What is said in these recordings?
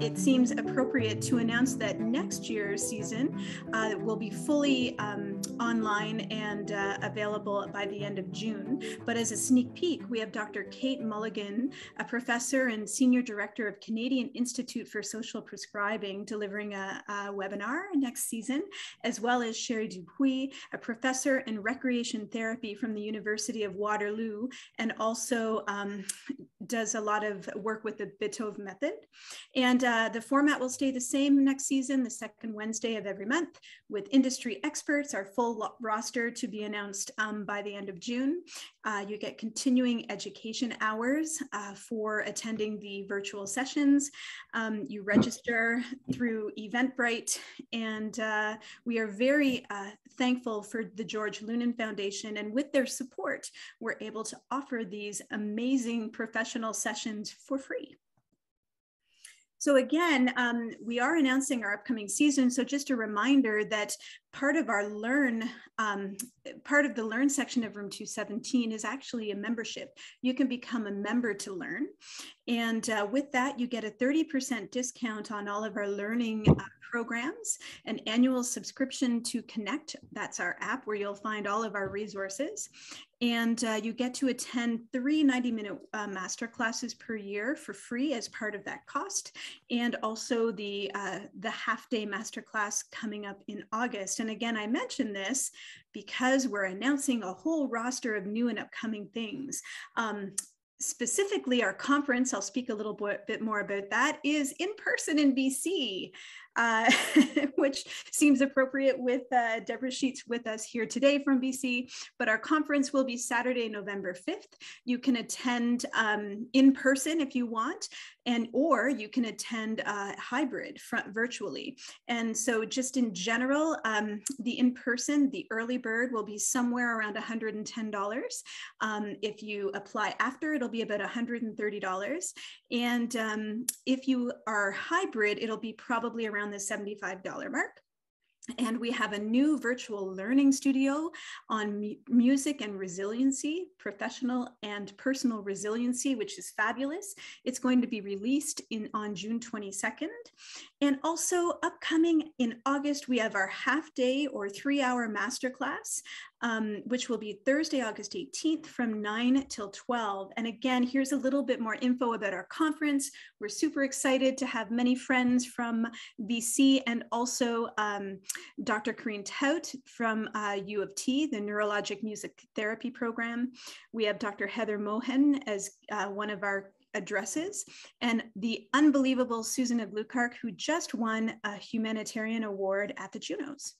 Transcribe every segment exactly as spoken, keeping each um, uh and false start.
It seems appropriate to announce that next year's season uh, will be fully um, online and uh, available by the end of June. But as a sneak peek, we have Doctor Kate Mulligan, a professor and senior director of Canadian Institute for Social Prescribing, delivering a, a webinar next season, as well as Sheri Dupuis, a professor in recreation therapy from the University of Waterloo, and also um, does a lot of work with the Beethoven method. And uh, Uh, the format will stay the same next season, the second Wednesday of every month, with industry experts, our full roster to be announced um, by the end of June. Uh, you get continuing education hours uh, for attending the virtual sessions. Um, you register through Eventbrite, and uh, we are very uh, thankful for the George Lunan Foundation, and with their support, we're able to offer these amazing professional sessions for free. So again, um, we are announcing our upcoming season. So just a reminder that part of our Learn, um, part of the Learn section of Room two seventeen is actually a membership. You can become a member to learn. And uh, with that, you get a thirty percent discount on all of our learning uh, programs, an annual subscription to Connect. That's our app where you'll find all of our resources. And uh, you get to attend three ninety minute uh, master classes per year for free as part of that cost. And also the, uh, the half day master class coming up in August. And again, I mentioned this because we're announcing a whole roster of new and upcoming things. Um, Specifically, our conference, I'll speak a little bit more about that, is in person in B C, uh, which seems appropriate with uh, Debra Sheets with us here today from B C. But our conference will be Saturday, November fifth. You can attend um, in person if you want, and or you can attend uh, hybrid front virtually. And so just in general, um, the in-person, the early bird will be somewhere around one hundred and ten dollars. Um, if you apply after, it'll be about one hundred and thirty dollars. And um, if you are hybrid, it'll be probably around the seventy-five dollar mark. And we have a new virtual learning studio on mu music and resiliency, professional and personal resiliency, which is fabulous. It's going to be released in on June twenty-second. And also upcoming in August, we have our half day or three hour masterclass, Um, which will be Thursday, August eighteenth from nine till twelve. And again, here's a little bit more info about our conference. We're super excited to have many friends from B C and also um, Doctor Corinne Tout from uh, U of T, the Neurologic Music Therapy Program. We have Doctor Heather Mohan as uh, one of our addresses, and the unbelievable Susan Aglukark, who just won a humanitarian award at the Junos.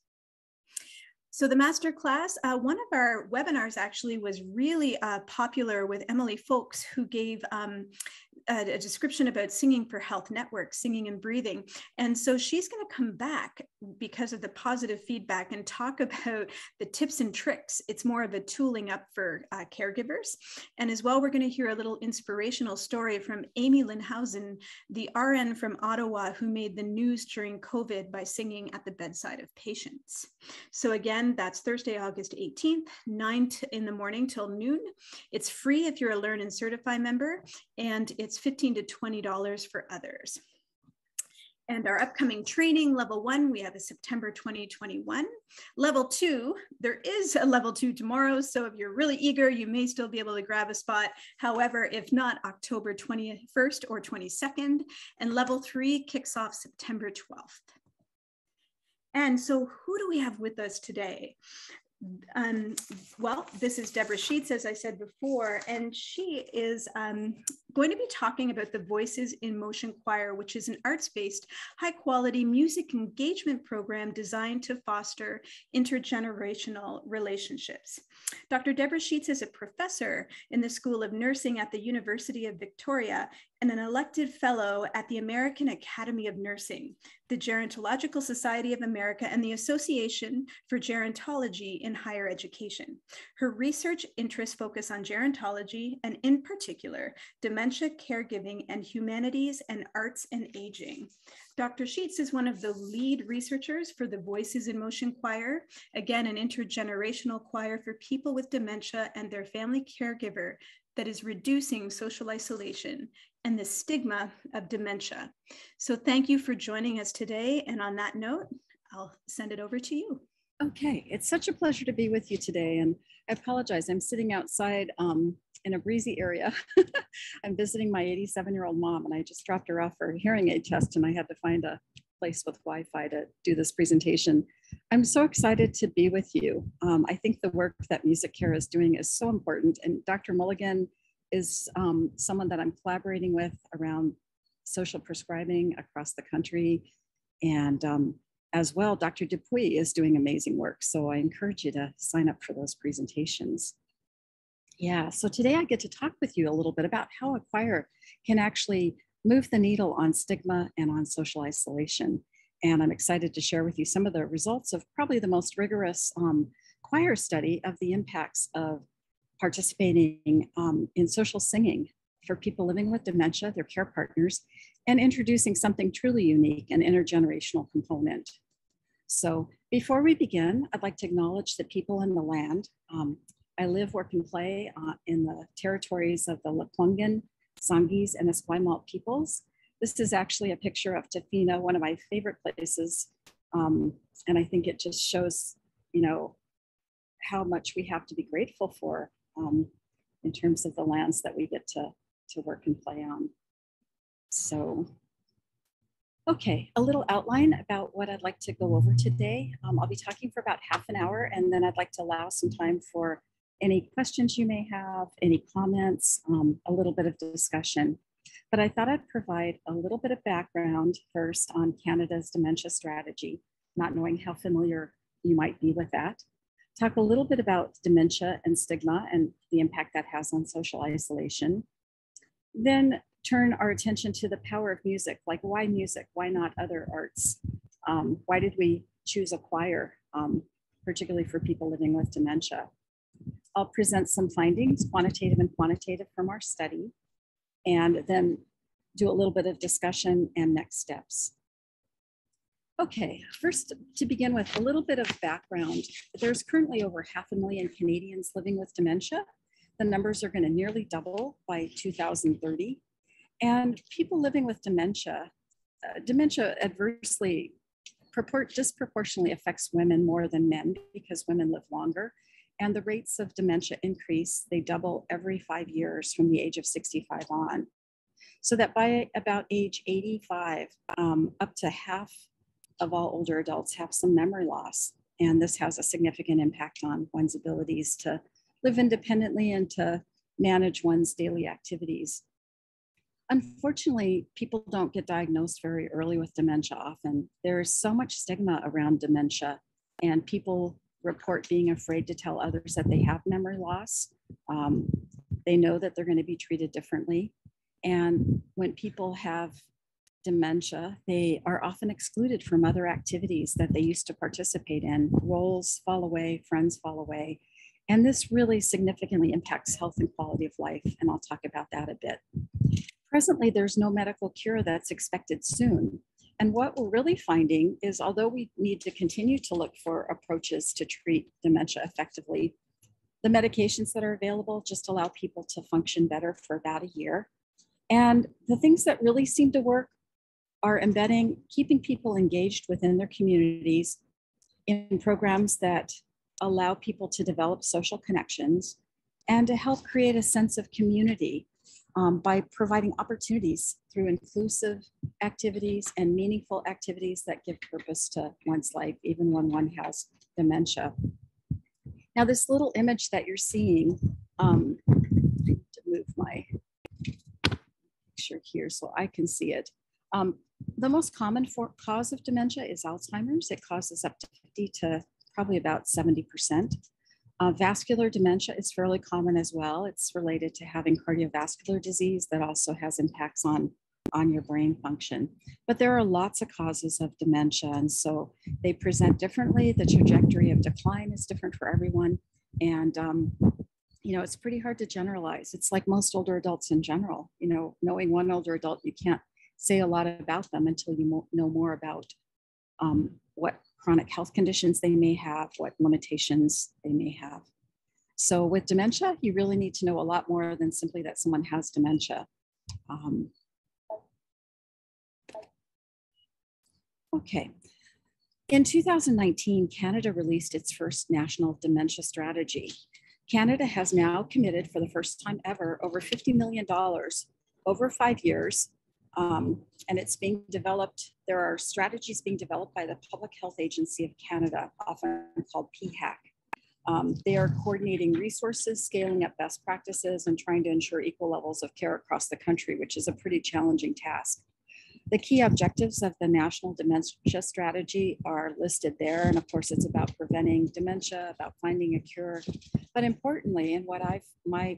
So the masterclass, uh, one of our webinars actually was really uh, popular with Emily Folks, who gave um, a, a description about Singing for Health Network, singing and breathing. And so she's gonna come back because of the positive feedback and talk about the tips and tricks. It's more of a tooling up for uh, caregivers. And as well, we're gonna hear a little inspirational story from Amy Linhausen, the R N from Ottawa, who made the news during COVID by singing at the bedside of patients. So again, that's Thursday, August eighteenth, nine in the morning till noon. It's free if you're a Learn and Certify member, and it's fifteen to twenty dollars for others. And our upcoming training, level one, we have a September twenty twenty-one. Level two, there is a level two tomorrow. So if you're really eager, you may still be able to grab a spot. However, if not, October twenty-first or twenty-second. And level three kicks off September twelfth. And so who do we have with us today? Um, well, this is Debra Sheets, as I said before, and she is um, going to be talking about the Voices in Motion Choir, which is an arts-based, high-quality music engagement program designed to foster intergenerational relationships. Doctor Debra Sheets is a professor in the School of Nursing at the University of Victoria and an elected fellow at the American Academy of Nursing, the Gerontological Society of America, and the Association for Gerontology in Higher Education. Her research interests focus on gerontology and, in particular, domestic Dementia, Caregiving, and Humanities and Arts and Aging. Doctor Sheets is one of the lead researchers for the Voices in Motion Choir, again, an intergenerational choir for people with dementia and their family caregiver that is reducing social isolation and the stigma of dementia. So thank you for joining us today. And on that note, I'll send it over to you. Okay, it's such a pleasure to be with you today. And I apologize, I'm sitting outside um, in a breezy area. I'm visiting my eighty-seven-year-old mom, and I just dropped her off for a hearing aid test, and I had to find a place with Wi-Fi to do this presentation. I'm so excited to be with you. Um, I think the work that Music Care is doing is so important, and Doctor Mulligan is um, someone that I'm collaborating with around social prescribing across the country, and um, as well, Doctor Dupuis is doing amazing work. So I encourage you to sign up for those presentations. Yeah, so today I get to talk with you a little bit about how a choir can actually move the needle on stigma and on social isolation. And I'm excited to share with you some of the results of probably the most rigorous um, choir study of the impacts of participating um, in social singing for people living with dementia, their care partners, and introducing something truly unique, an intergenerational component. So before we begin, I'd like to acknowledge the people in the land. Um, I live, work, and play uh, in the territories of the Lekwungen, Songhees, and Esquimalt peoples. This is actually a picture of Tofino, one of my favorite places. Um, and I think it just shows, you know, how much we have to be grateful for um, in terms of the lands that we get to, to work and play on. So, okay, a little outline about what I'd like to go over today. Um, I'll be talking for about half an hour, and then I'd like to allow some time for any questions you may have, any comments, um, a little bit of discussion. But I thought I'd provide a little bit of background first on Canada's dementia strategy, not knowing how familiar you might be with that. Talk a little bit about dementia and stigma and the impact that has on social isolation. Then turn our attention to the power of music, like why music, why not other arts? Um, why did we choose a choir, um, particularly for people living with dementia? I'll present some findings, quantitative and quantitative, from our study, and then do a little bit of discussion and next steps. Okay, first to begin with, a little bit of background. There's currently over half a million Canadians living with dementia. The numbers are going to nearly double by two thousand thirty. And people living with dementia, uh, dementia adversely purport, disproportionately affects women more than men because women live longer. And the rates of dementia increase, they double every five years from the age of sixty-five on. So that by about age eighty-five, um, up to half of all older adults have some memory loss. And this has a significant impact on one's abilities to live independently and to manage one's daily activities. Unfortunately, people don't get diagnosed very early with dementia often. There is so much stigma around dementia, and people report being afraid to tell others that they have memory loss. Um, they know that they're going to be treated differently. And when people have dementia, they are often excluded from other activities that they used to participate in. Roles fall away, friends fall away. And this really significantly impacts health and quality of life, and I'll talk about that a bit. Presently, there's no medical cure that's expected soon. And what we're really finding is, although we need to continue to look for approaches to treat dementia effectively, the medications that are available just allow people to function better for about a year. And the things that really seem to work are embedding, keeping people engaged within their communities in programs that allow people to develop social connections and to help create a sense of community um, by providing opportunities through inclusive activities and meaningful activities that give purpose to one's life, even when one has dementia. Now, this little image that you're seeing, um, I need to move my picture here so I can see it. Um, the most common for cause of dementia is Alzheimer's. It causes up to fifty to probably about seventy percent. Uh, vascular dementia is fairly common as well. It's related to having cardiovascular disease that also has impacts on, on your brain function. But there are lots of causes of dementia, and so they present differently. The trajectory of decline is different for everyone, and um, you know, it's pretty hard to generalize. It's like most older adults in general, you know, knowing one older adult, you can't say a lot about them until you mo- know more about um, what chronic health conditions they may have, what limitations they may have. So with dementia, you really need to know a lot more than simply that someone has dementia. Um, okay. In two thousand nineteen, Canada released its first national dementia strategy. Canada has now committed for the first time ever over fifty million dollars over five years. Um, and it's being developed, there are strategies being developed by the Public Health Agency of Canada, often called P H A C. Um, they are coordinating resources, scaling up best practices, and trying to ensure equal levels of care across the country, which is a pretty challenging task. The key objectives of the National Dementia Strategy are listed there. And of course, it's about preventing dementia, about finding a cure. But importantly, and what I've my,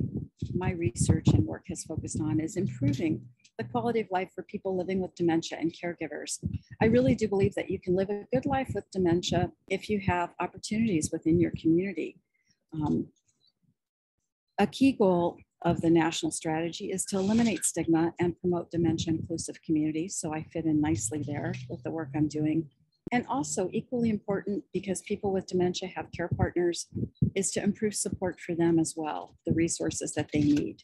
my research and work has focused on is improving the quality of life for people living with dementia and caregivers. I really do believe that you can live a good life with dementia if you have opportunities within your community. Um, a key goal of the national strategy is to eliminate stigma and promote dementia inclusive communities. So I fit in nicely there with the work I'm doing. And also equally important, because people with dementia have care partners, is to improve support for them as well, the resources that they need.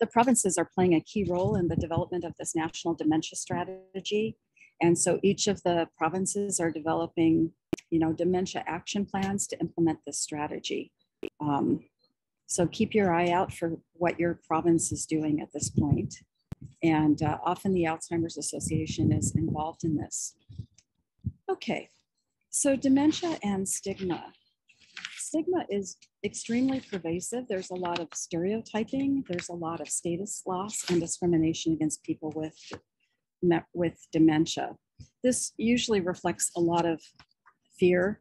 The provinces are playing a key role in the development of this national dementia strategy. And so each of the provinces are developing, you know, dementia action plans to implement this strategy. Um, so keep your eye out for what your province is doing at this point. And uh, often the Alzheimer's Association is involved in this. Okay, so dementia and stigma. Stigma is extremely pervasive. There's a lot of stereotyping. There's a lot of status loss and discrimination against people with, with dementia. This usually reflects a lot of fear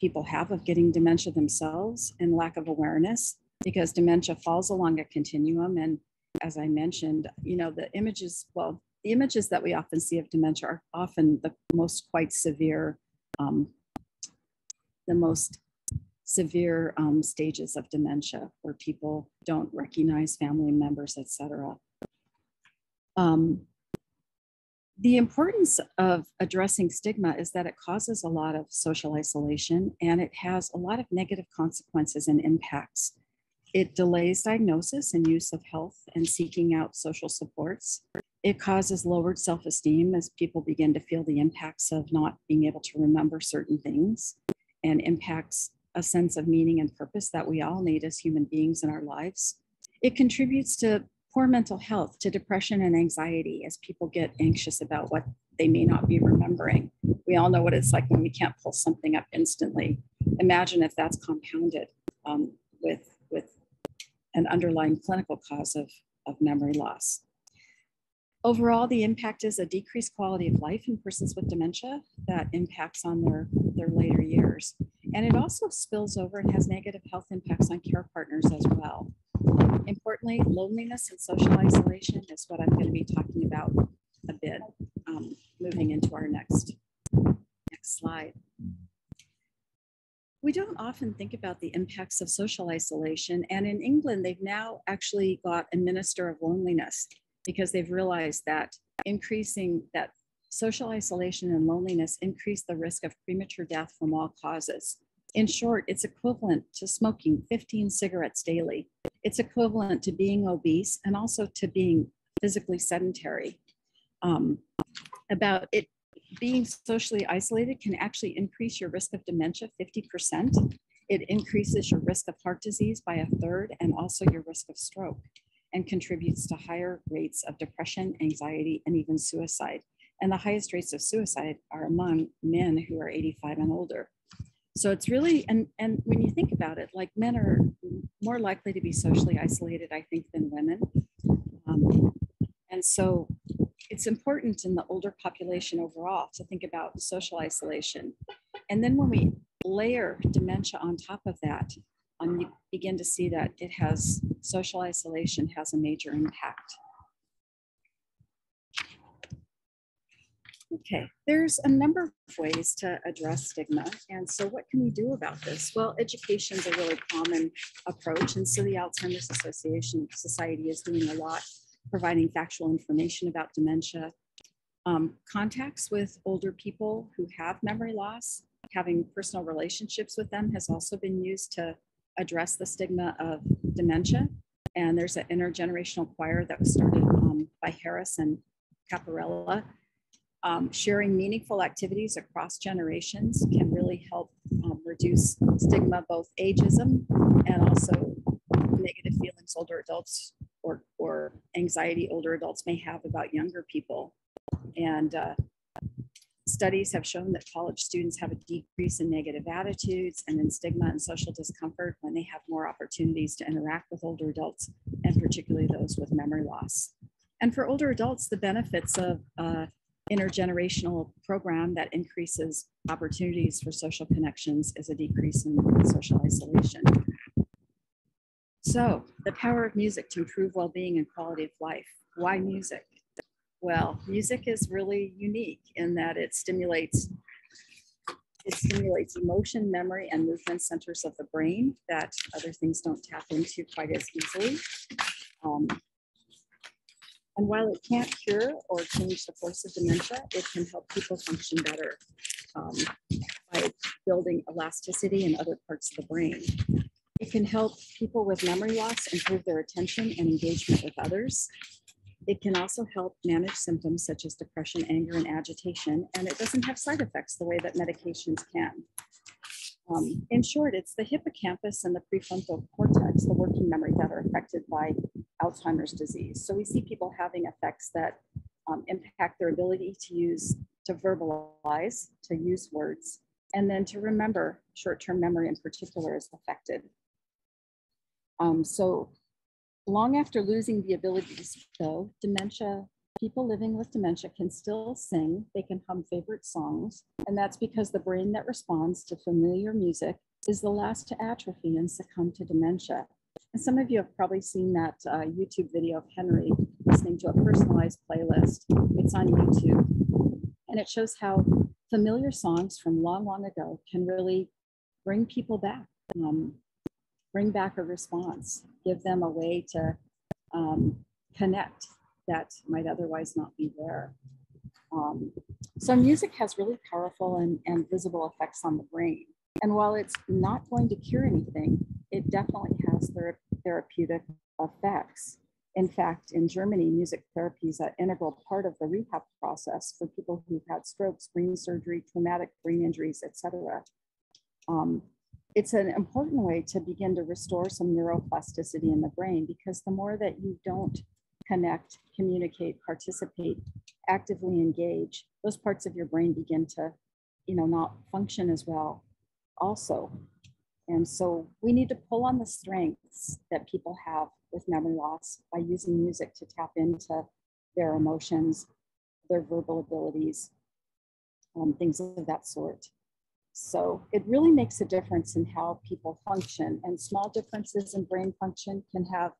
people have of getting dementia themselves and lack of awareness, because dementia falls along a continuum. And as I mentioned, you know, the images, well, the images that we often see of dementia are often the most quite severe, um, the most severe um, stages of dementia where people don't recognize family members, et cetera. Um, the importance of addressing stigma is that it causes a lot of social isolation, and it has a lot of negative consequences and impacts. It delays diagnosis and use of health and seeking out social supports. It causes lowered self-esteem as people begin to feel the impacts of not being able to remember certain things, and impacts a sense of meaning and purpose that we all need as human beings in our lives. It contributes to poor mental health, to depression and anxiety, as people get anxious about what they may not be remembering. We all know what it's like when we can't pull something up instantly. Imagine if that's compounded um, with, with an underlying clinical cause of, of memory loss. Overall, the impact is a decreased quality of life in persons with dementia that impacts on their, their later years. And it also spills over and has negative health impacts on care partners as well. Importantly, loneliness and social isolation is what I'm going to be talking about a bit, um, moving into our next, next slide. We don't often think about the impacts of social isolation, and in England, they've now actually got a minister of loneliness, because they've realized that increasing that social isolation and loneliness increase the risk of premature death from all causes. In short, it's equivalent to smoking fifteen cigarettes daily. It's equivalent to being obese and also to being physically sedentary. Um, about it being socially isolated can actually increase your risk of dementia fifty percent. It increases your risk of heart disease by a third, and also your risk of stroke, and contributes to higher rates of depression, anxiety, and even suicide. And the highest rates of suicide are among men who are eighty-five and older. So it's really, and, and when you think about it, like, men are more likely to be socially isolated, I think, than women. Um, and so it's important in the older population overall to think about social isolation. And then when we layer dementia on top of that, Um, you begin to see that it has, social isolation has a major impact. Okay, there's a number of ways to address stigma. And so what can we do about this? Well, education is a really common approach. And so the Alzheimer's Association Society is doing a lot, providing factual information about dementia, um, contacts with older people who have memory loss, having personal relationships with them has also been used to address the stigma of dementia. And there's an intergenerational choir that was started um, by Harris and Caporella. Um, sharing meaningful activities across generations can really help um, reduce stigma, both ageism and also negative feelings older adults or, or anxiety older adults may have about younger people. And uh, studies have shown that college students have a decrease in negative attitudes and in stigma and social discomfort when they have more opportunities to interact with older adults, and particularly those with memory loss. And for older adults, the benefits of uh, intergenerational program that increases opportunities for social connections is a decrease in social isolation. So the power of music to improve well-being and quality of life. Why music? Well, music is really unique in that it stimulates it stimulates emotion, memory, and movement centers of the brain that other things don't tap into quite as easily. Um, And while it can't cure or change the course of dementia, it can help people function better um, by building elasticity in other parts of the brain. It can help people with memory loss improve their attention and engagement with others. It can also help manage symptoms such as depression, anger, and agitation, and it doesn't have side effects the way that medications can. Um, in short, it's the hippocampus and the prefrontal cortex, the working memory, that are affected by Alzheimer's disease. So we see people having effects that um, impact their ability to use, to verbalize, to use words, and then to remember. Short-term memory in particular is affected. Um, so long after losing the ability to speak, though, dementia, people living with dementia can still sing, they can hum favorite songs, and that's because the brain that responds to familiar music is the last to atrophy and succumb to dementia. And some of you have probably seen that uh, YouTube video of Henry listening to a personalized playlist. It's on YouTube. And it shows how familiar songs from long, long ago can really bring people back, um, bring back a response, give them a way to um, connect that might otherwise not be there. Um, so music has really powerful and, and visible effects on the brain. And while it's not going to cure anything, it definitely has ther therapeutic effects. In fact, in Germany, music therapy is an integral part of the rehab process for people who've had strokes, brain surgery, traumatic brain injuries, et cetera. Um, it's an important way to begin to restore some neuroplasticity in the brain, because the more that you don't connect, communicate, participate, actively engage, those parts of your brain begin to, you know, not function as well also. And so we need to pull on the strengths that people have with memory loss by using music to tap into their emotions, their verbal abilities, um, things of that sort. So it really makes a difference in how people function, and small differences in brain function can have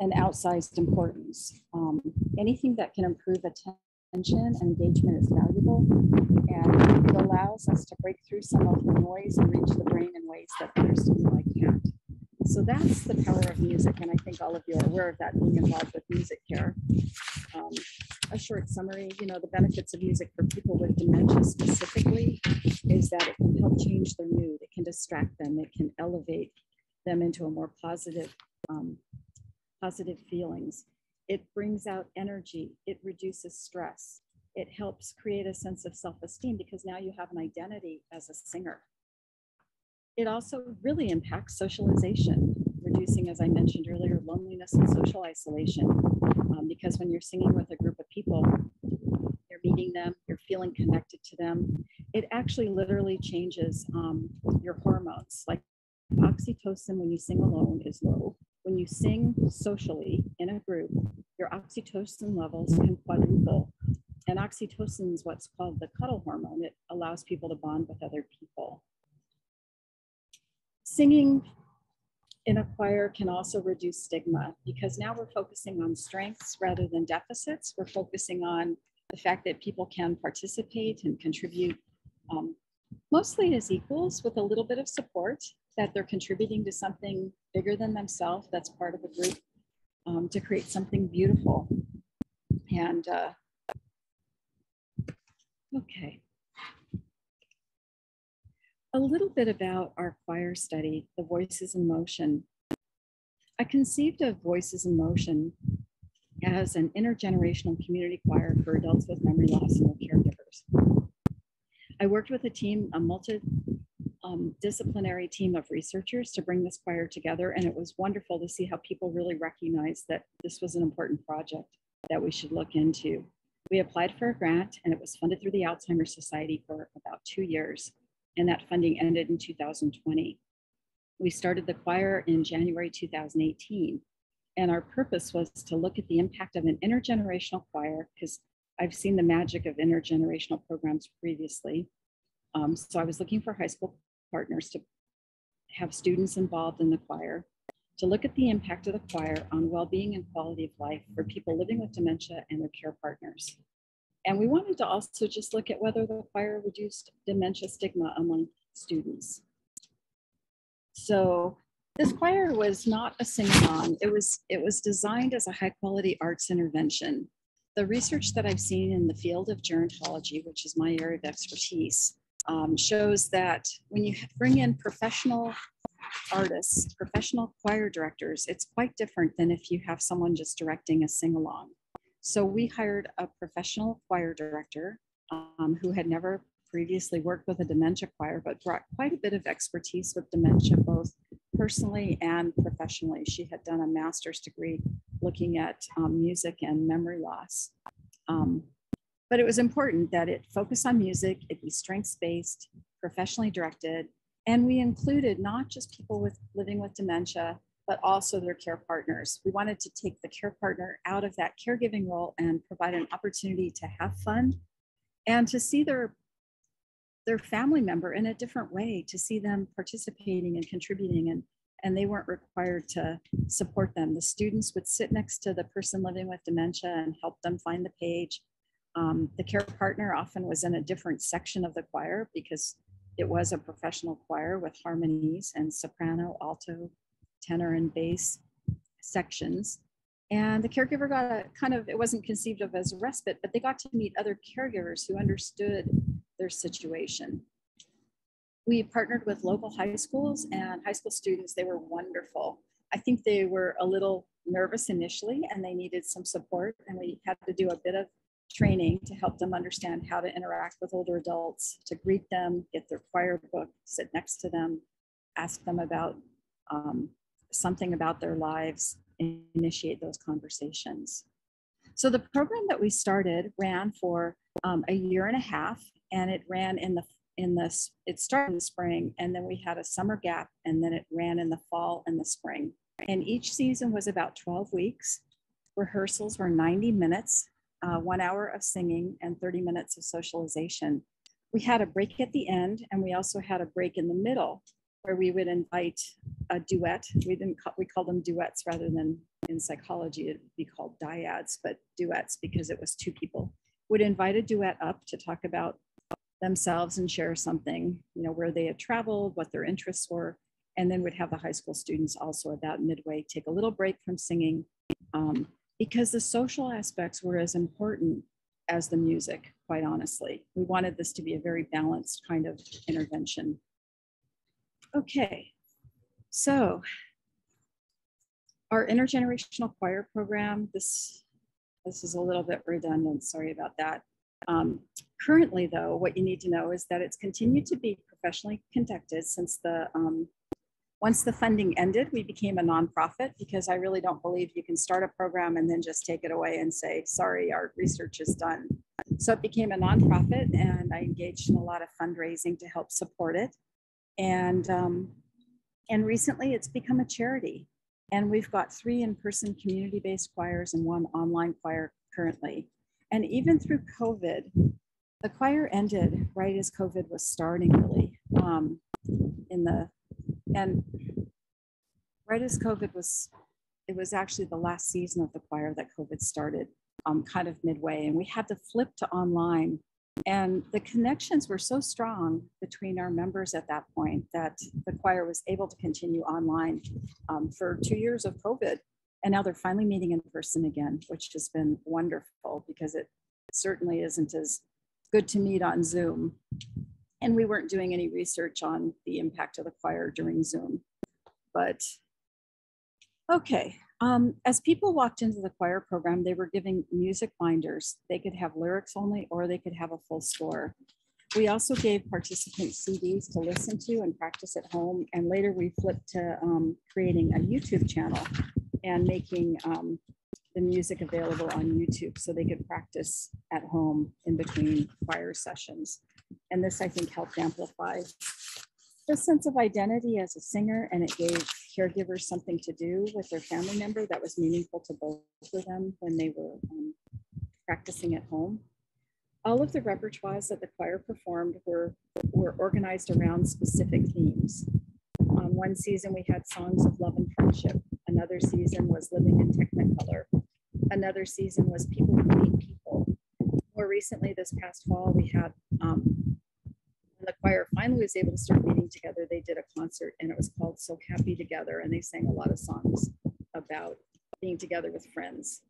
an outsized importance. Um, anything that can improve attention and engagement is valuable, and it allows us to break through some of the noise and reach the brain in ways that other stimuli can't. So that's the power of music, and I think all of you are aware of that, being involved with music care. Um, a short summary, you know, the benefits of music for people with dementia specifically is that it can help change their mood, it can distract them, it can elevate them into a more positive um, positive feelings. It brings out energy. It reduces stress. It helps create a sense of self-esteem, because now you have an identity as a singer. It also really impacts socialization, reducing, as I mentioned earlier, loneliness and social isolation. Um, because when you're singing with a group of people, you're meeting them, you're feeling connected to them. It actually literally changes um, your hormones. Like oxytocin, when you sing alone, is low. When you sing socially in a group, your oxytocin levels can quadruple. And oxytocin is what's called the cuddle hormone. It allows people to bond with other people. Singing in a choir can also reduce stigma, because now we're focusing on strengths rather than deficits. We're focusing on the fact that people can participate and contribute um, mostly as equals with a little bit of support, that they're contributing to something bigger than themselves that's part of a group um, to create something beautiful. And uh, okay. A little bit about our choir study, the Voices in Motion. I conceived of Voices in Motion as an intergenerational community choir for adults with memory loss and their caregivers. I worked with a team, a multidisciplinary team of researchers to bring this choir together, and it was wonderful to see how people really recognized that this was an important project that we should look into. We applied for a grant, and it was funded through the Alzheimer's Society for about two years. And that funding ended in two thousand twenty. We started the choir in January two thousand eighteen, and our purpose was to look at the impact of an intergenerational choir, because I've seen the magic of intergenerational programs previously. Um, so I was looking for high school partners to have students involved in the choir, to look at the impact of the choir on well-being and quality of life for people living with dementia and their care partners. And we wanted to also just look at whether the choir reduced dementia stigma among students. So this choir was not a sing-along. It was, it was designed as a high-quality arts intervention. The research that I've seen in the field of gerontology, which is my area of expertise, um, shows that when you bring in professional artists, professional choir directors, it's quite different than if you have someone just directing a sing-along. So we hired a professional choir director um, who had never previously worked with a dementia choir, but brought quite a bit of expertise with dementia, both personally and professionally. She had done a master's degree looking at um, music and memory loss. Um, but it was important that it focus on music, it be strengths-based, professionally directed, and we included not just people with living with dementia, but also their care partners. We wanted to take the care partner out of that caregiving role and provide an opportunity to have fun and to see their, their family member in a different way, to see them participating and contributing, and, and they weren't required to support them. The students would sit next to the person living with dementia and help them find the page. Um, the care partner often was in a different section of the choir because it was a professional choir with harmonies and soprano, alto, tenor and bass sections. And the caregiver got a kind of, it wasn't conceived of as a respite, but they got to meet other caregivers who understood their situation. We partnered with local high schools and high school students. They were wonderful. I think they were a little nervous initially and they needed some support, and we had to do a bit of training to help them understand how to interact with older adults, to greet them, get their choir book, sit next to them, ask them about um, something about their lives and initiate those conversations. So the program that we started ran for um, a year and a half, and it ran in the, in the, it started in the spring, and then we had a summer gap, and then it ran in the fall and the spring. And each season was about twelve weeks. Rehearsals were ninety minutes, uh, one hour of singing and thirty minutes of socialization. We had a break at the end, and we also had a break in the middle, where we would invite a duet. We didn't call, we call them duets rather than, in psychology it'd be called dyads, but duets because it was two people. Would invite a duet up to talk about themselves and share something, you know, where they had traveled, what their interests were, and then would have the high school students also about midway take a little break from singing, um, because the social aspects were as important as the music, quite honestly. We wanted this to be a very balanced kind of intervention. Okay, so our intergenerational choir program, this, this is a little bit redundant, sorry about that. Um, currently though, what you need to know is that it's continued to be professionally conducted since the, um, once the funding ended, we became a nonprofit, because I really don't believe you can start a program and then just take it away and say, sorry, our research is done. So it became a nonprofit, and I engaged in a lot of fundraising to help support it. And, um, and recently it's become a charity, and we've got three in-person community-based choirs and one online choir currently. And even through COVID, the choir ended right as COVID was starting, really, um, in the, and right as COVID was, it was actually the last season of the choir that COVID started. um, kind of midway, and we had to flip to online. And the connections were so strong between our members at that point that the choir was able to continue online um, for two years of COVID. And now they're finally meeting in person again, which has been wonderful because it certainly isn't as good to meet on Zoom. And we weren't doing any research on the impact of the choir during Zoom. But okay, um, as people walked into the choir program, they were giving music binders. They could have lyrics only, or they could have a full score. We also gave participants C Ds to listen to and practice at home. And later we flipped to um, creating a YouTube channel and making um, the music available on YouTube so they could practice at home in between choir sessions. And this, I think, helped amplify the sense of identity as a singer, and it gave caregivers something to do with their family member that was meaningful to both of them when they were um, practicing at home. All of the repertoires that the choir performed were, were organized around specific themes. Um, one season we had songs of love and friendship. Another season was living in Technicolor. Another season was people who meet people. More recently, this past fall, we had, um, when the choir finally was able to start meeting together, they did a concert, and it was called So Happy Together, and they sang a lot of songs about being together with friends.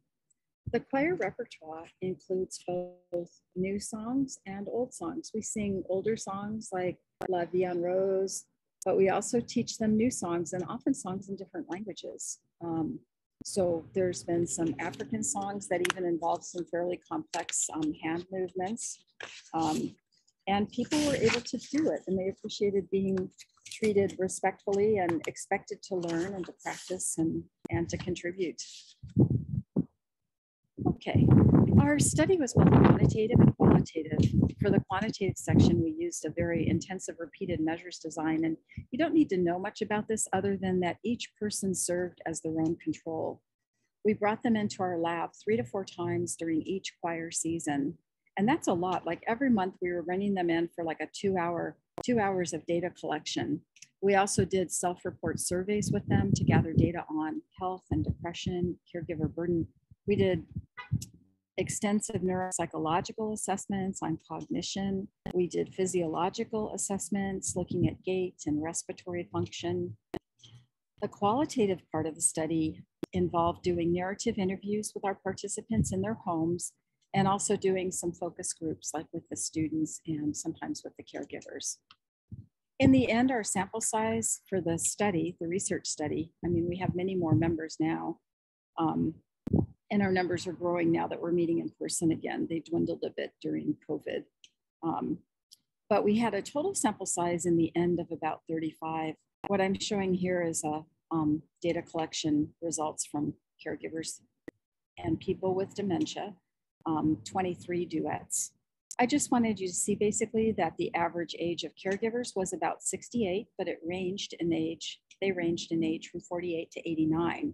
The choir repertoire includes both new songs and old songs. We sing older songs like La Vie en Rose, but we also teach them new songs, and often songs in different languages. Um, so there's been some African songs that even involve some fairly complex um, hand movements. Um, and people were able to do it, and they appreciated being treated respectfully and expected to learn and to practice and, and to contribute. Okay, our study was both quantitative and qualitative. For the quantitative section, we used a very intensive repeated measures design, and you don't need to know much about this other than that each person served as their own control. We brought them into our lab three to four times during each choir season, and that's a lot. Like every month, we were running them in for like a two hour, two hours of data collection. We also did self-report surveys with them to gather data on health and depression, caregiver burden. We did extensive neuropsychological assessments on cognition. We did physiological assessments looking at gait and respiratory function. The qualitative part of the study involved doing narrative interviews with our participants in their homes and also doing some focus groups like with the students and sometimes with the caregivers. In the end, our sample size for the study, the research study, I mean, we have many more members now. Um, And our numbers are growing now that we're meeting in person again. They dwindled a bit during COVID. Um, but we had a total sample size in the end of about thirty-five. What I'm showing here is a um, data collection results from caregivers and people with dementia, um, twenty-three duets. I just wanted you to see basically that the average age of caregivers was about sixty-eight, but it ranged in age, they ranged in age from forty-eight to eighty-nine.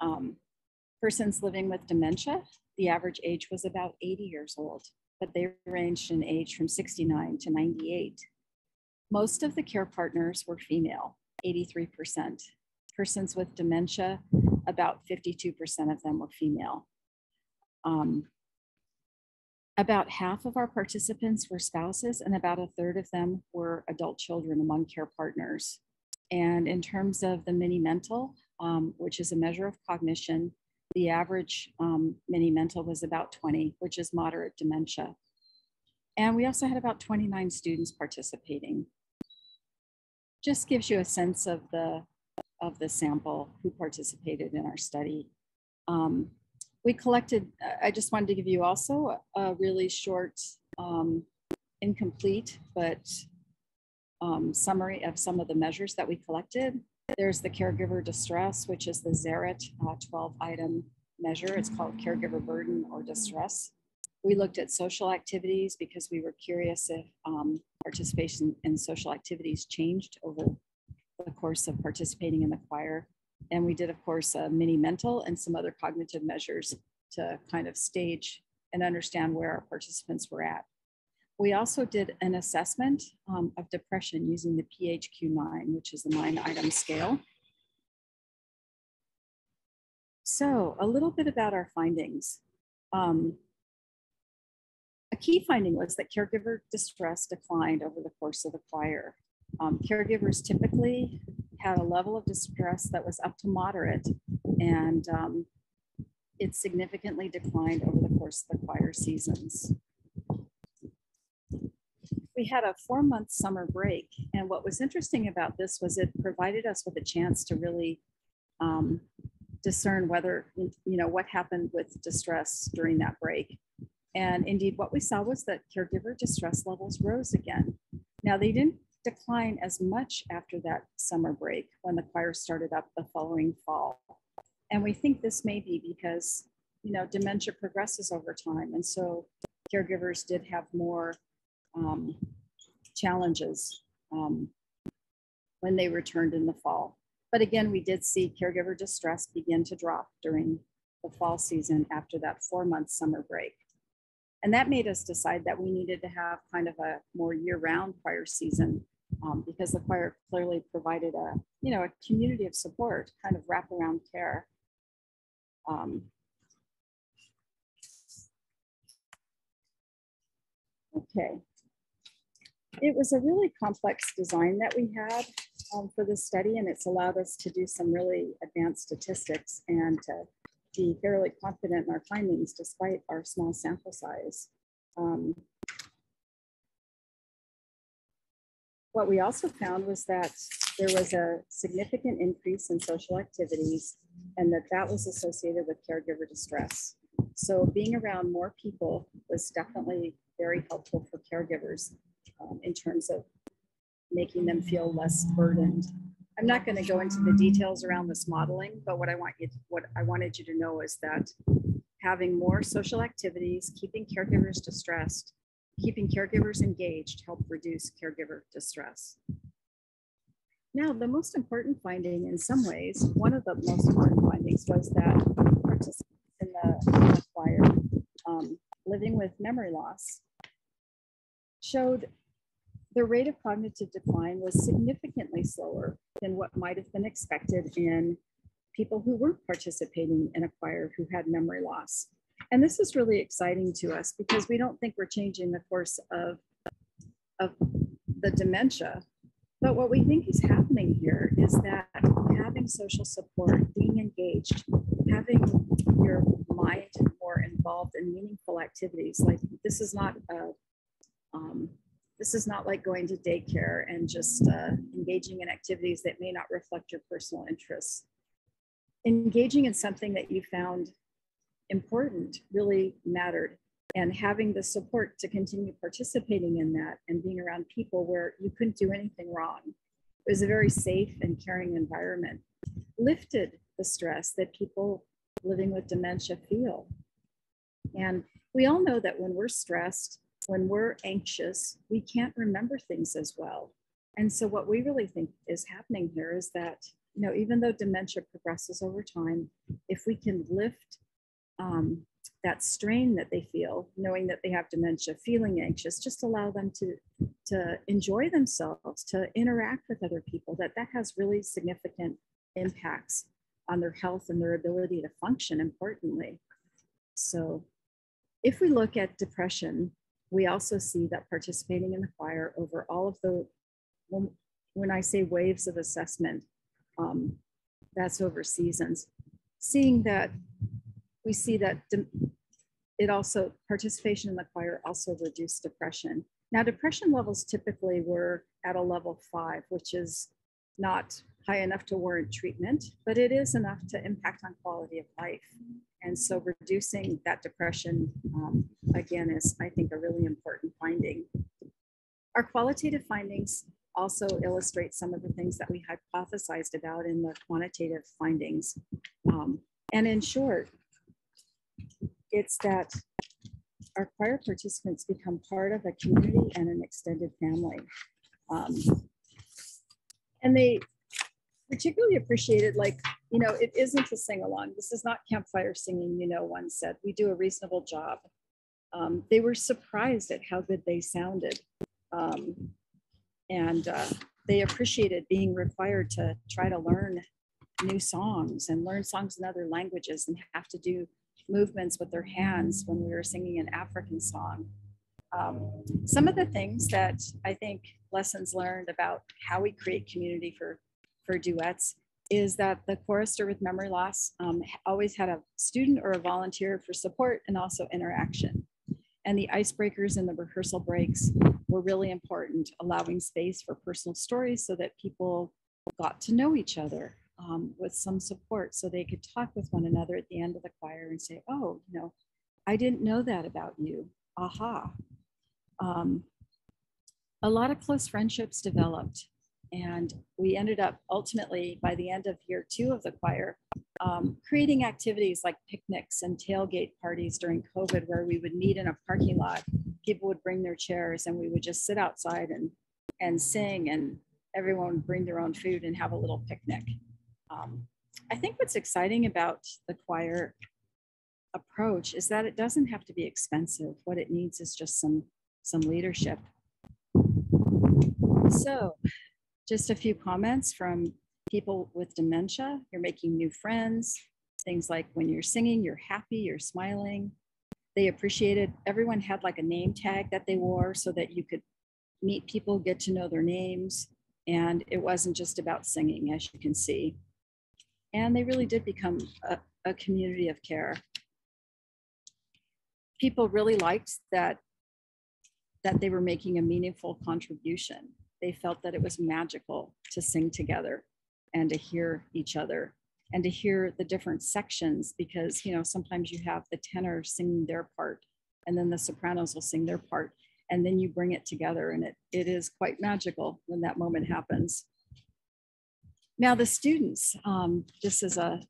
Um, Persons living with dementia, the average age was about eighty years old, but they ranged in age from sixty-nine to ninety-eight. Most of the care partners were female, eighty-three percent. Persons with dementia, about fifty-two percent of them were female. Um, about half of our participants were spouses, and about a third of them were adult children among care partners. And in terms of the mini-mental, um, which is a measure of cognition, the average um, mini-mental was about twenty, which is moderate dementia. And we also had about twenty-nine students participating. Just gives you a sense of the, of the sample who participated in our study. Um, we collected, I just wanted to give you also a, a really short, um, incomplete, but um, summary of some of the measures that we collected. There's the caregiver distress, which is the Zarit uh, twelve item measure. It's called caregiver burden or distress. We looked at social activities because we were curious if um, participation in social activities changed over the course of participating in the choir. And we did, of course, a mini mental and some other cognitive measures to kind of stage and understand where our participants were at. We also did an assessment um, of depression using the P H Q nine, which is a nine item scale. So a little bit about our findings. Um, a key finding was that caregiver distress declined over the course of the choir. Um, caregivers typically had a level of distress that was up to moderate, and um, it significantly declined over the course of the choir seasons. We had a four-month summer break, and what was interesting about this was it provided us with a chance to really um, discern whether, you know, what happened with distress during that break. And indeed, what we saw was that caregiver distress levels rose again. Now, they didn't decline as much after that summer break when the choir started up the following fall. And we think this may be because, you know, dementia progresses over time, and so caregivers did have more um, challenges um, when they returned in the fall. But again, we did see caregiver distress begin to drop during the fall season after that four-month summer break. And that made us decide that we needed to have kind of a more year-round choir season, um, because the choir clearly provided a, you know, a community of support, kind of wraparound care. Um, okay. It was a really complex design that we had um, for this study, and it's allowed us to do some really advanced statistics and to be fairly confident in our findings despite our small sample size. Um, what we also found was that there was a significant increase in social activities, and that that was associated with caregiver distress. So being around more people was definitely very helpful for caregivers um, in terms of making them feel less burdened. I'm not going to go into the details around this modeling, but what I want you to, what I wanted you to know is that having more social activities, keeping caregivers distressed, keeping caregivers engaged, help reduce caregiver distress. Now, the most important finding, in some ways, one of the most important findings, was that participants in the, in the choir um, living with memory loss showed the rate of cognitive decline was significantly slower than what might have been expected in people who weren't participating in a choir who had memory loss. And this is really exciting to us because we don't think we're changing the course of, of the dementia. But what we think is happening here is that having social support, being engaged, having your mind more involved in meaningful activities, like this is not a, um, This is not like going to daycare and just uh, engaging in activities that may not reflect your personal interests. Engaging in something that you found important really mattered, and having the support to continue participating in that and being around people where you couldn't do anything wrong. It was a very safe and caring environment. Lifted the stress that people living with dementia feel. And we all know that when we're stressed, when we're anxious, we can't remember things as well. And so what we really think is happening here is that, you know, even though dementia progresses over time, if we can lift um, that strain that they feel, knowing that they have dementia, feeling anxious, just allow them to, to enjoy themselves, to interact with other people, that that has really significant impacts on their health and their ability to function, importantly. So if we look at depression, we also see that participating in the choir over all of the, when, when I say waves of assessment, um, that's over seasons, seeing that we see that it also, participation in the choir also reduced depression. Now, depression levels typically were at a level five, which is not high enough to warrant treatment, but it is enough to impact on quality of life. And so reducing that depression, um, again, is, I think, a really important finding. Our qualitative findings also illustrate some of the things that we hypothesized about in the quantitative findings. Um, and in short, it's that our choir participants become part of a community and an extended family. Um, and they particularly appreciated, like, you know, it isn't a sing-along. This is not campfire singing, you know, one said. We do a reasonable job. Um, they were surprised at how good they sounded. Um, and uh, they appreciated being required to try to learn new songs and learn songs in other languages and have to do movements with their hands when we were singing an African song. Um, some of the things that I think lessons learned about how we create community for, for duets is that the chorister with memory loss um, always had a student or a volunteer for support and also interaction. And the icebreakers and the rehearsal breaks were really important, allowing space for personal stories so that people got to know each other um, with some support, so they could talk with one another at the end of the choir and say, oh, you know, I didn't know that about you. Aha. Um, a lot of close friendships developed, and we ended up ultimately by the end of year two of the choir um, creating activities like picnics and tailgate parties during COVID, where we would meet in a parking lot. People would bring their chairs and we would just sit outside and, and sing, and everyone would bring their own food and have a little picnic. Um, I think what's exciting about the choir approach is that it doesn't have to be expensive. What it needs is just some, some leadership. So, just a few comments from people with dementia. You're making new friends. Things like when you're singing, you're happy, you're smiling. They appreciated, everyone had like a name tag that they wore so that you could meet people, get to know their names. And it wasn't just about singing, as you can see. And they really did become a, a community of care. People really liked that, that they were making a meaningful contribution. They felt that it was magical to sing together and to hear each other and to hear the different sections, because, you know, sometimes you have the tenor singing their part and then the sopranos will sing their part, and then you bring it together, and it, it is quite magical when that moment happens. Now the students, um, this is a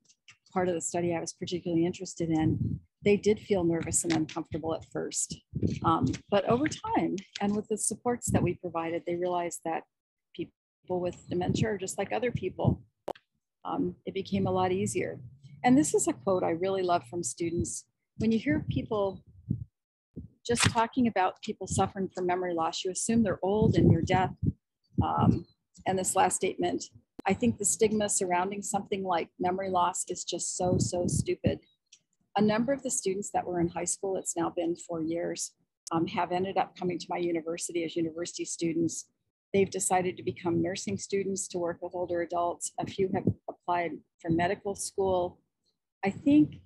part of the study I was particularly interested in. They did feel nervous and uncomfortable at first, um, but over time and with the supports that we provided, they realized that people with dementia are just like other people. Um, it became a lot easier. And this is a quote I really love from students. When you hear people just talking about people suffering from memory loss, you assume they're old and near death. Um, and this last statement, I think the stigma surrounding something like memory loss is just so, so stupid. A number of the students that were in high school, it's now been four years, um, have ended up coming to my university as university students. They've decided to become nursing students to work with older adults. A few have applied for medical school. I think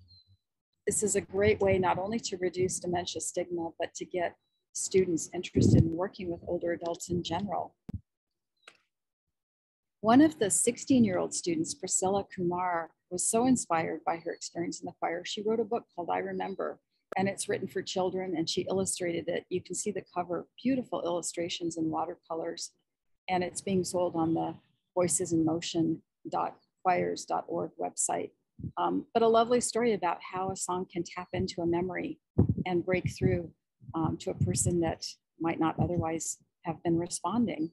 this is a great way not only to reduce dementia stigma, but to get students interested in working with older adults in general. One of the sixteen-year-old students, Priscilla Kumar, was so inspired by her experience in the choir, she wrote a book called I Remember, and it's written for children, and she illustrated it. You can see the cover, beautiful illustrations in watercolors, and it's being sold on the voices in motion dot choirs dot org website. Um, but a lovely story about how a song can tap into a memory and break through um, to a person that might not otherwise have been responding.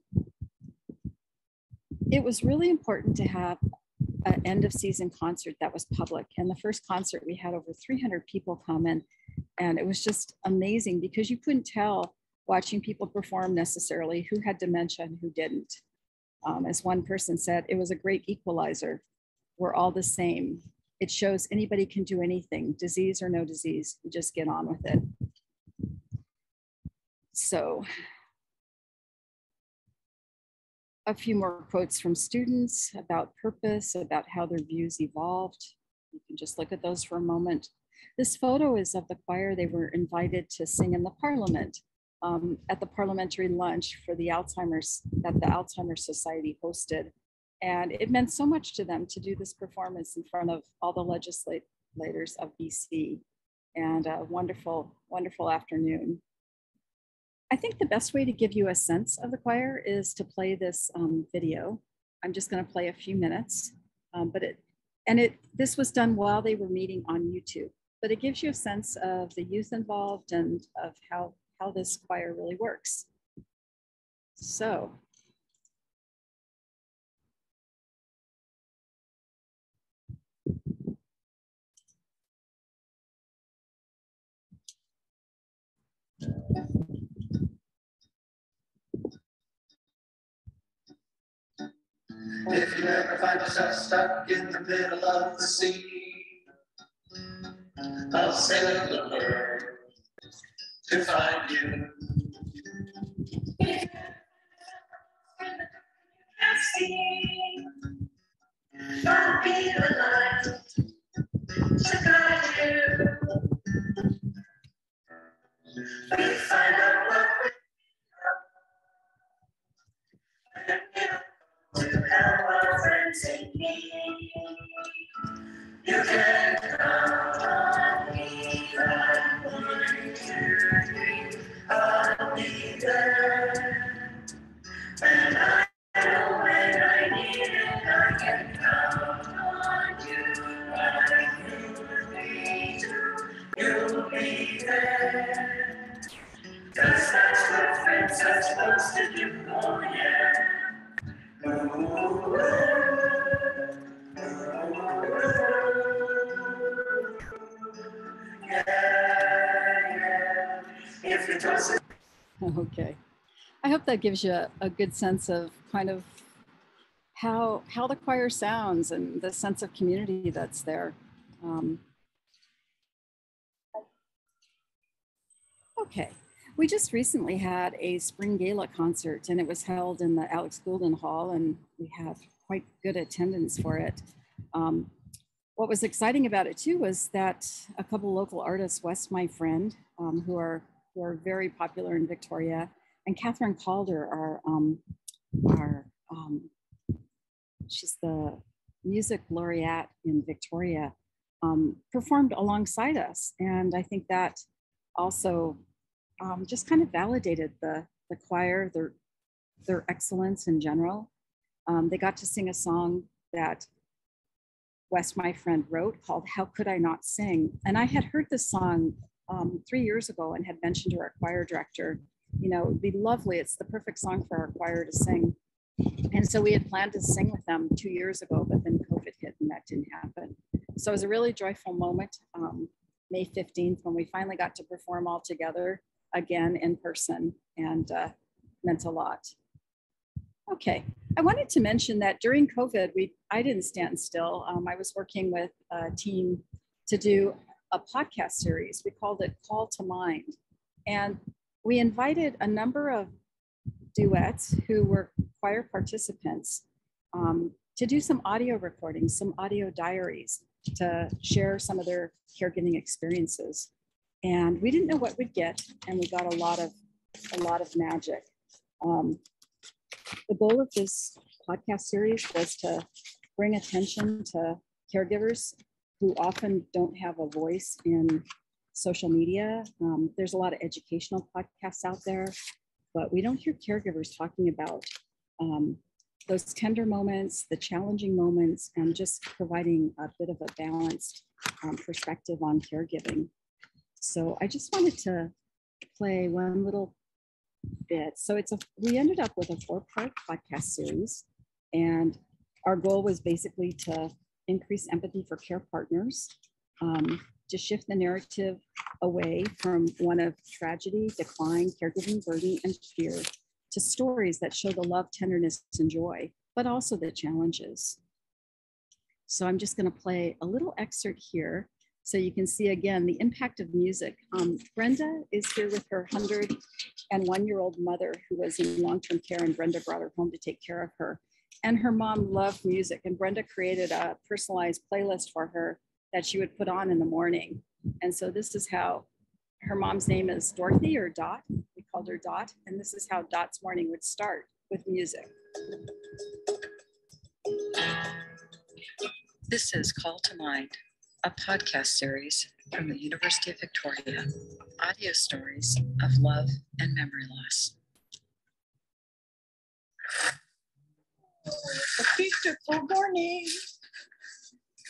It was really important to have an end of season concert that was public. And the first concert, we had over three hundred people come in, and it was just amazing because you couldn't tell watching people perform necessarily who had dementia and who didn't. Um, as one person said, it was a great equalizer. We're all the same. It shows anybody can do anything, disease or no disease, you just get on with it. So, a few more quotes from students about purpose, about how their views evolved. You can just look at those for a moment. This photo is of the choir. They were invited to sing in the Parliament um, at the parliamentary lunch for the Alzheimer's, that the Alzheimer's Society hosted. And it meant so much to them to do this performance in front of all the legislators of B C, and a wonderful, wonderful afternoon. I think the best way to give you a sense of the choir is to play this um, video. I'm just going to play a few minutes, um, but it, and it, this was done while they were meeting on YouTube, but it gives you a sense of the youth involved and of how, how this choir really works. So. If you ever find yourself stuck in the middle of the sea, I'll send the bird to find you. See, I'll be the light to guide you. We find out what we are, to help our friends in need. You can count on me, I'm going to be, I'll be there. And I know when I need it, I can count on you. I will be too, you'll be there. Cause that's what friends are supposed to do, oh yeah. Ooh, ooh, ooh. Yeah, yeah. If it doesn't. Okay. I hope that gives you a, a good sense of kind of how, how the choir sounds and the sense of community that's there. Um, okay. We just recently had a spring gala concert, and it was held in the Alex Goulden Hall, and we had quite good attendance for it. Um, what was exciting about it too was that a couple local artists, West My Friend, um, who are who are very popular in Victoria, and Catherine Calder, are um, are um, she's the music laureate in Victoria, um, performed alongside us, and I think that also. Um, just kind of validated the, the choir, their, their excellence in general. Um, they got to sing a song that West, my friend, wrote called How Could I Not Sing? And I had heard this song um, three years ago and had mentioned to our choir director, you know, it would be lovely. It's the perfect song for our choir to sing. And so we had planned to sing with them two years ago, but then COVID hit and that didn't happen. So it was a really joyful moment, um, May fifteenth, when we finally got to perform all together again in person, and uh, meant a lot. Okay, I wanted to mention that during COVID, we I didn't stand still. Um, I was working with a team to do a podcast series. We called it Call to Mind. And we invited a number of duets who were choir participants um, to do some audio recordings, some audio diaries, to share some of their caregiving experiences. And we didn't know what we'd get, and we got a lot of a lot of magic. Um, the goal of this podcast series was to bring attention to caregivers who often don't have a voice in social media. Um, there's a lot of educational podcasts out there, but we don't hear caregivers talking about um, those tender moments, the challenging moments, and just providing a bit of a balanced um, perspective on caregiving. So I just wanted to play one little bit. So it's a, we ended up with a four-part podcast series, and our goal was basically to increase empathy for care partners, um, to shift the narrative away from one of tragedy, decline, caregiving burden, and fear, to stories that show the love, tenderness, and joy, but also the challenges. So I'm just gonna play a little excerpt here, so you can see again the impact of music. Um, Brenda is here with her one hundred and one year old mother who was in long-term care, and Brenda brought her home to take care of her. And her mom loved music, and Brenda created a personalized playlist for her that she would put on in the morning. And so this is how, her mom's name is Dorothy, or Dot, we called her Dot, and this is how Dot's morning would start, with music. This is Call to Mind, a podcast series from the University of Victoria, audio stories of love and memory loss. It's a beautiful morning.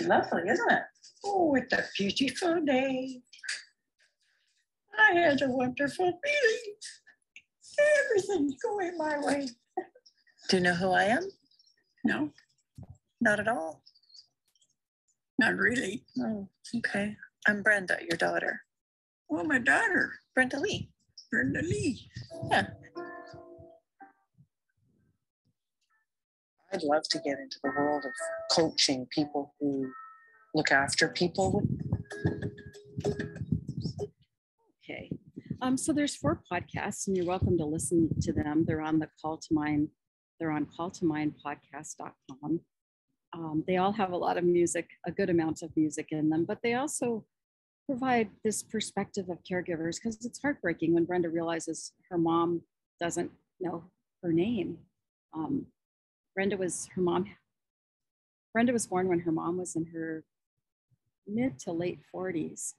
Lovely, isn't it? Oh, it's a beautiful day. I had a wonderful meeting. Everything's going my way. Do you know who I am? No, not at all. Not really. Oh, okay. I'm Brenda, your daughter. Oh, my daughter. Brenda Lee. Brenda Lee. Yeah. I'd love to get into the world of coaching people who look after people. Okay, um, so there's four podcasts and you're welcome to listen to them. They're on the Call to Mind, they're on call to mind podcast dot com. Um, they all have a lot of music, a good amount of music in them, but they also provide this perspective of caregivers, because it's heartbreaking when Brenda realizes her mom doesn't know her name. Um, Brenda was her mom. Brenda was born when her mom was in her mid to late forties.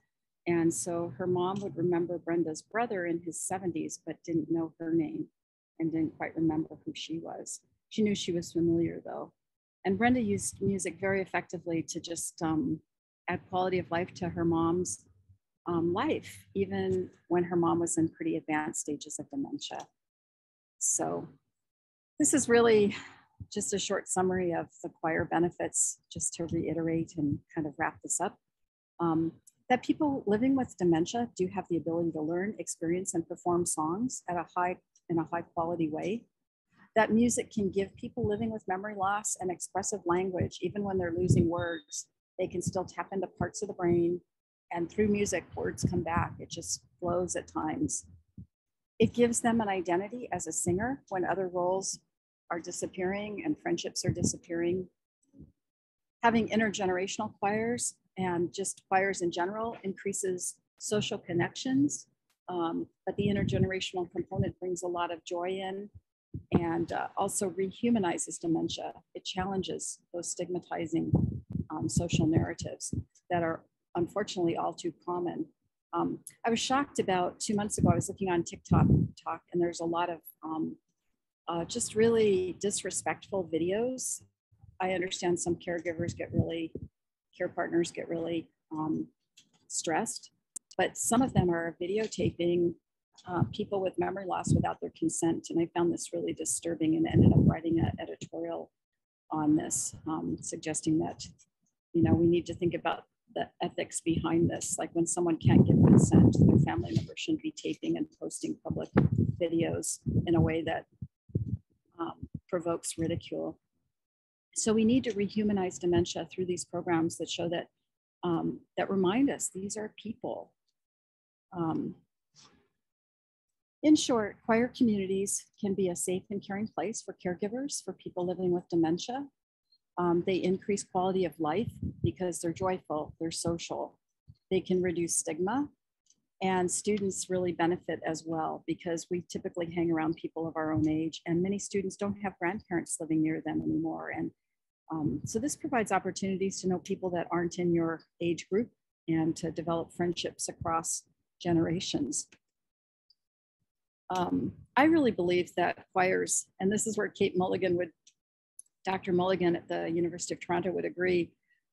And so her mom would remember Brenda's brother in his seventies, but didn't know her name and didn't quite remember who she was. She knew she was familiar though. And Brenda used music very effectively to just um, add quality of life to her mom's um, life, even when her mom was in pretty advanced stages of dementia. So this is really just a short summary of the choir benefits, just to reiterate and kind of wrap this up. Um, that people living with dementia do have the ability to learn, experience, and perform songs at a high, in a high quality way. That music can give people living with memory loss an expressive language, even when they're losing words, they can still tap into parts of the brain, and through music, words come back. It just flows at times. It gives them an identity as a singer when other roles are disappearing and friendships are disappearing. Having intergenerational choirs and just choirs in general increases social connections, um, but the intergenerational component brings a lot of joy in, and uh, also rehumanizes dementia. It challenges those stigmatizing um, social narratives that are unfortunately all too common. Um, I was shocked about two months ago, I was looking on TikTok, talk, and there's a lot of um, uh, just really disrespectful videos. I understand some caregivers get really, care partners get really um, stressed, but some of them are videotaping Uh, people with memory loss without their consent. And I found this really disturbing and ended up writing an editorial on this, um, suggesting that, you know, we need to think about the ethics behind this. Like when someone can't give consent, their family member shouldn't be taping and posting public videos in a way that um, provokes ridicule. So we need to rehumanize dementia through these programs that show that, um, that remind us these are people. Um, In short, choir communities can be a safe and caring place for caregivers, for people living with dementia. Um, they increase quality of life because they're joyful, they're social. They can reduce stigma, and students really benefit as well because we typically hang around people of our own age, and many students don't have grandparents living near them anymore. And um, so this provides opportunities to know people that aren't in your age group and to develop friendships across generations. Um, I really believe that choirs, and this is where Kate Mulligan would, Doctor Mulligan at the University of Toronto would agree,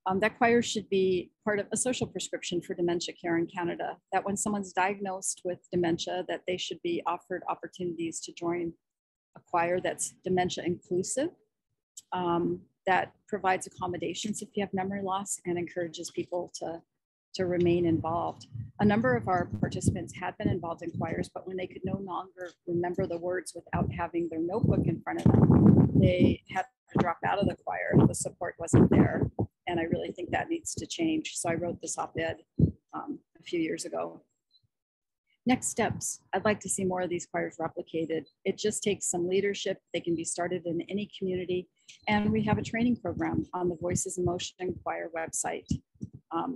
um, that choirs should be part of a social prescription for dementia care in Canada, that when someone's diagnosed with dementia, that they should be offered opportunities to join a choir that's dementia inclusive, um, that provides accommodations if you have memory loss and encourages people to to remain involved. A number of our participants had been involved in choirs, but when they could no longer remember the words without having their notebook in front of them, they had to drop out of the choir. The support wasn't there. And I really think that needs to change. So I wrote this op-ed um, a few years ago. Next steps, I'd like to see more of these choirs replicated. It just takes some leadership. They can be started in any community. And we have a training program on the Voices in Motion Choir website. Um,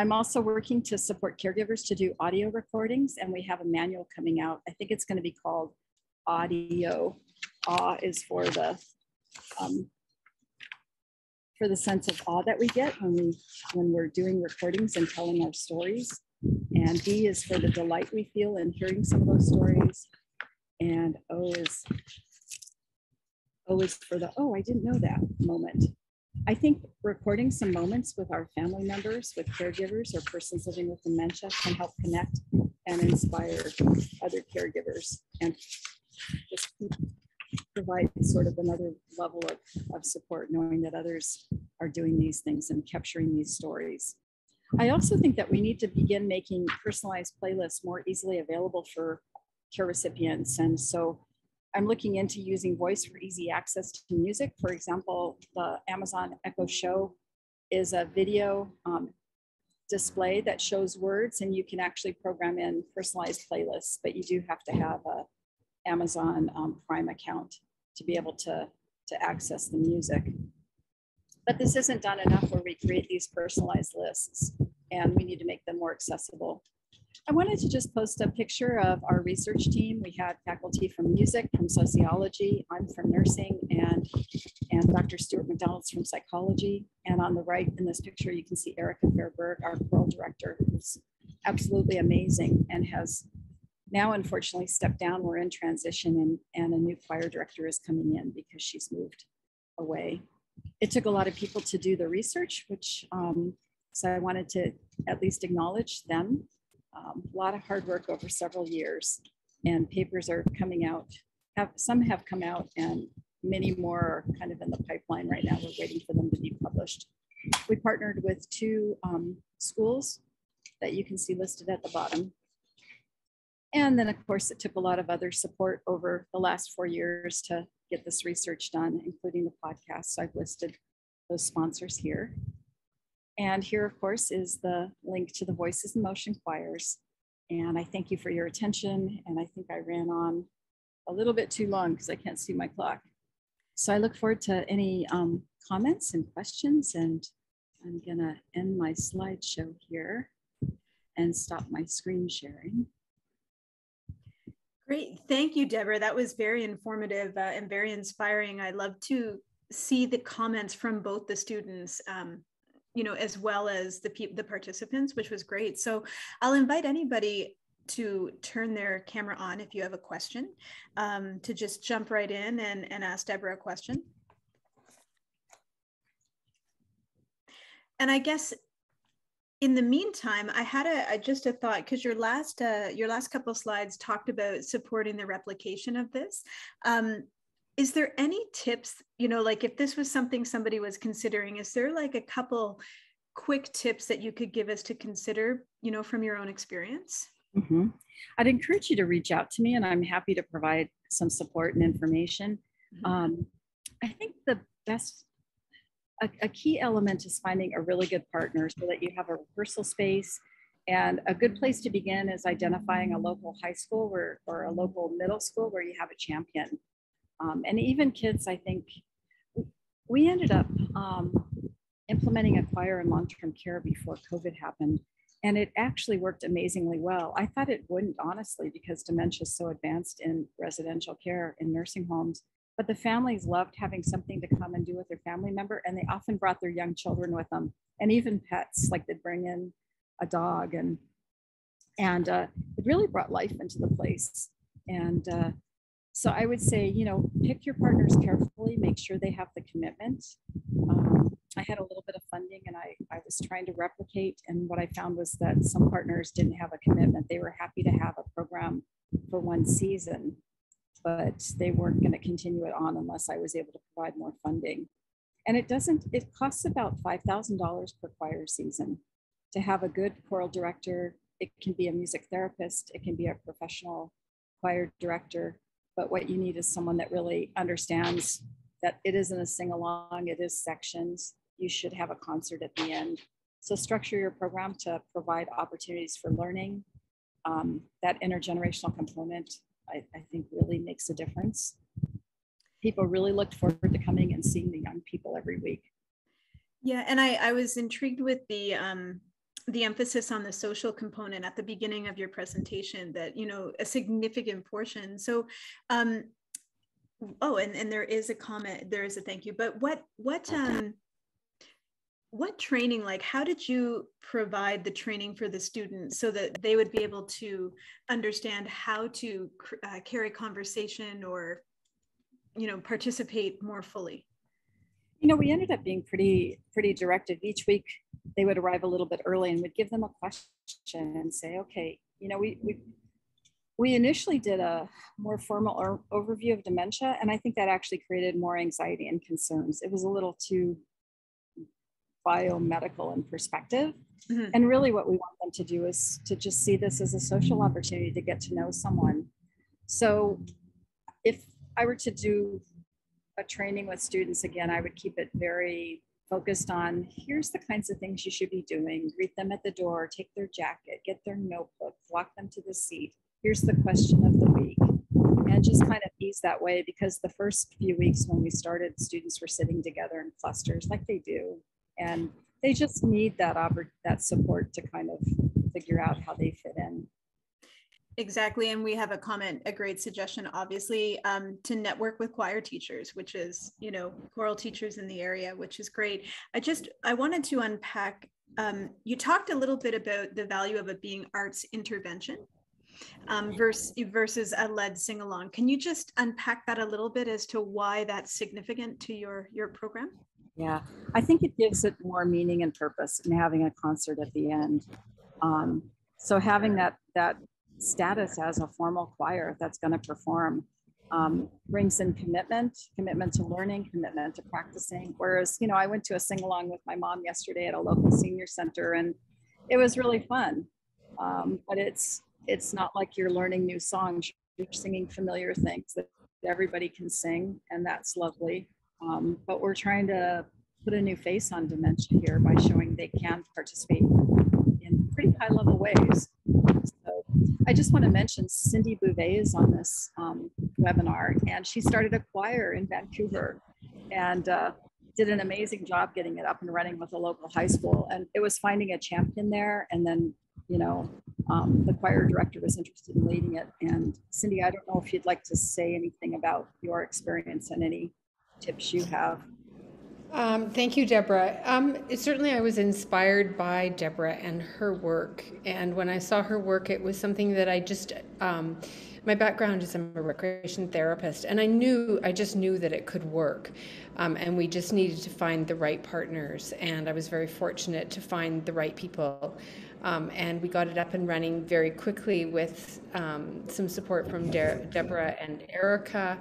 I'm also working to support caregivers to do audio recordings, and we have a manual coming out. I think it's going to be called Audio. Awe is for the um, for the sense of awe that we get when we when we're doing recordings and telling our stories, and D is for the delight we feel in hearing some of those stories, and O is O is for the oh I didn't know that moment. I think recording some moments with our family members, with caregivers, or persons living with dementia can help connect and inspire other caregivers and just provide sort of another level of, of support, knowing that others are doing these things and capturing these stories. I also think that we need to begin making personalized playlists more easily available for care recipients, and so I'm looking into using voice for easy access to music. For example, the Amazon Echo Show is a video um, display that shows words, and you can actually program in personalized playlists, but you do have to have a Amazon um, Prime account to be able to, to access the music. But this isn't done enough where we create these personalized lists, and we need to make them more accessible. I wanted to just post a picture of our research team. We had faculty from music, from sociology, I'm from nursing, and, and Doctor Stuart McDonald's from psychology. And on the right in this picture, you can see Erica Fairberg, our choral director, who's absolutely amazing and has now unfortunately stepped down. We're in transition, and, and a new choir director is coming in because she's moved away. It took a lot of people to do the research, which um, so I wanted to at least acknowledge them. Um, a lot of hard work over several years, and papers are coming out. Have, some have come out, and many more are kind of in the pipeline right now. We're waiting for them to be published. We partnered with two um, schools that you can see listed at the bottom. And then, of course, it took a lot of other support over the last four years to get this research done, including the podcast. So I've listed those sponsors here. And here, of course, is the link to the Voices in Motion Choirs. And I thank you for your attention. And I think I ran on a little bit too long because I can't see my clock. So I look forward to any um, comments and questions. And I'm going to end my slideshow here and stop my screen sharing. Great. Thank you, Debra. That was very informative uh, and very inspiring. I love to see the comments from both the students. Um, you know, as well as the people, the participants, which was great. So I'll invite anybody to turn their camera on if you have a question, um, to just jump right in and, and ask Debra a question. And I guess in the meantime, I had a, a just a thought, because your last uh, your last couple of slides talked about supporting the replication of this. Um, Is there any tips, you know, like if this was something somebody was considering, is there like a couple quick tips that you could give us to consider, you know, from your own experience? Mm-hmm. I'd encourage you to reach out to me, and I'm happy to provide some support and information. Mm-hmm. Um, I think the best, a, a key element is finding a really good partner so that you have a rehearsal space. And a good place to begin is identifying a local high school where, or a local middle school where you have a champion. Um, and even kids, I think, we ended up um, implementing a choir in long-term care before COVID happened, and it actually worked amazingly well. I thought it wouldn't, honestly, because dementia is so advanced in residential care, in nursing homes, but the families loved having something to come and do with their family member, and they often brought their young children with them, and even pets, like they'd bring in a dog, and, and uh, it really brought life into the place. And uh, So I would say, you know, pick your partners carefully, make sure they have the commitment. Um, I had a little bit of funding, and I, I was trying to replicate. And what I found was that some partners didn't have a commitment. They were happy to have a program for one season, but they weren't going to continue it on unless I was able to provide more funding. And it doesn't, it costs about five thousand dollars per choir season to have a good choral director. It can be a music therapist. It can be a professional choir director. But what you need is someone that really understands that it isn't a sing-along, it is sections. You should have a concert at the end. So structure your program to provide opportunities for learning. Um, that intergenerational component, I, I think, really makes a difference. People really looked forward to coming and seeing the young people every week. Yeah, and I, I was intrigued with the, um... the emphasis on the social component at the beginning of your presentation, that, you know, a significant portion. So, um, oh, and, and there is a comment, there is a thank you, but what, what, um, what training, like, how did you provide the training for the students so that they would be able to understand how to uh, carry conversation or, you know, participate more fully? You know, we ended up being pretty, pretty directed. Each week, they would arrive a little bit early, and we'd give them a question and say, okay, you know, we we, we initially did a more formal or overview of dementia, and I think that actually created more anxiety and concerns. It was a little too biomedical in perspective. Mm-hmm. And really what we want them to do is to just see this as a social opportunity to get to know someone. So if I were to do a training with students again, I would keep it very focused on, here's the kinds of things you should be doing, greet them at the door, take their jacket, get their notebook, walk them to the seat, here's the question of the week, and just kind of ease that way, because the first few weeks when we started, students were sitting together in clusters like they do, and they just need that that support to kind of figure out how they fit in. Exactly, and we have a comment, a great suggestion, obviously, um, to network with choir teachers, which is, you know, choral teachers in the area, which is great. I just, I wanted to unpack, um, you talked a little bit about the value of it being arts intervention um, versus, versus a led sing-along. Can you just unpack that a little bit as to why that's significant to your, your program? Yeah, I think it gives it more meaning and purpose in having a concert at the end. Um, so having that, that status as a formal choir that's going to perform um, brings in commitment, commitment to learning, commitment to practicing. Whereas, you know, I went to a sing-along with my mom yesterday at a local senior center, and it was really fun. Um, but it's it's not like you're learning new songs, you're singing familiar things that everybody can sing, and that's lovely. Um, but we're trying to put a new face on dementia here by showing they can participate in pretty high-level ways. So I just want to mention Cindy Bouvet is on this um, webinar, and she started a choir in Vancouver and uh, did an amazing job getting it up and running with a local high school. And it was finding a champion there. And then, you know, um, the choir director was interested in leading it. And Cindy, I don't know if you'd like to say anything about your experience and any tips you have. Um, thank you, Debra. Um, certainly I was inspired by Debra and her work. And when I saw her work, it was something that I just, um, my background is I'm a recreation therapist, and I knew, I just knew that it could work. Um, and we just needed to find the right partners. And I was very fortunate to find the right people. Um, and we got it up and running very quickly with um, some support from De- Debra and Erica.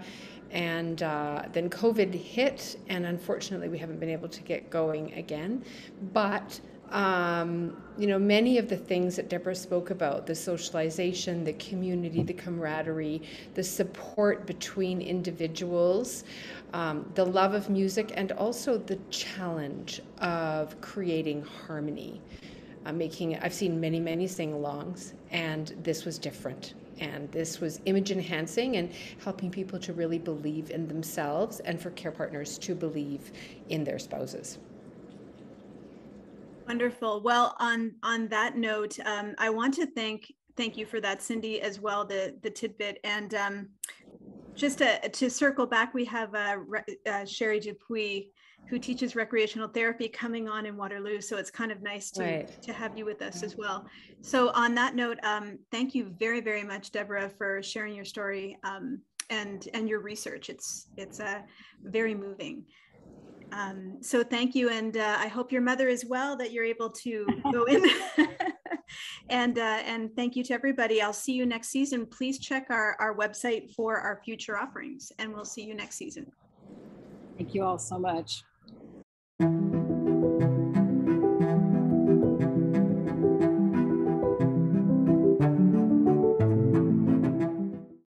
And uh, then COVID hit, and unfortunately we haven't been able to get going again. But, um, you know, many of the things that Debra spoke about, the socialization, the community, the camaraderie, the support between individuals, um, the love of music, and also the challenge of creating harmony. Uh, making, I've seen many, many sing-alongs, and this was different. And this was image enhancing and helping people to really believe in themselves, and for care partners to believe in their spouses. Wonderful. Well, on, on that note, um, I want to thank thank you for that, Cindy, as well, the, the tidbit. And um, just to, to circle back, we have uh, uh, Sheri Dupuis, who teaches recreational therapy, coming on in Waterloo. So it's kind of nice to, right. to have you with us as well. So on that note, um, thank you very, very much, Debra, for sharing your story um, and, and your research. It's, it's uh, very moving. Um, so thank you. And uh, I hope your mother is well, that you're able to go in. And uh, and thank you to everybody. I'll see you next season. Please check our, our website for our future offerings, and we'll see you next season. Thank you all so much. Thank you.